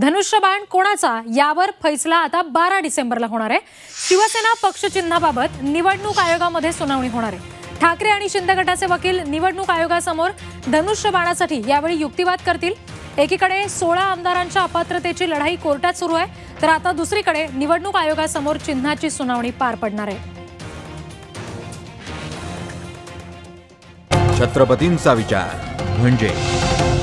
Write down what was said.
धनुष्यबाण कोणाचा यावर फैसला आता 12 डिसेंबरला होणार आहे। शिवसेना पक्षचिन्हाबाबत निवडणूक आयोगामध्ये सुनावणी होणार आहे। ठाकरे आणि शिंदे गटाचे वकील निवडणूक आयोगासमोर धनुष्यबाणासाठी यावेळी युक्तिवाद करतील। एकीकडे 16 आमदारांच्या अपात्रतेची लढाई कोर्टात सुरू आहे, तर आता दुसरीकडे निवडणूक आयोगासमोर चिन्हाची सुनावणी पार पडणार आहे। छत्रपतींचा विचार म्हणजे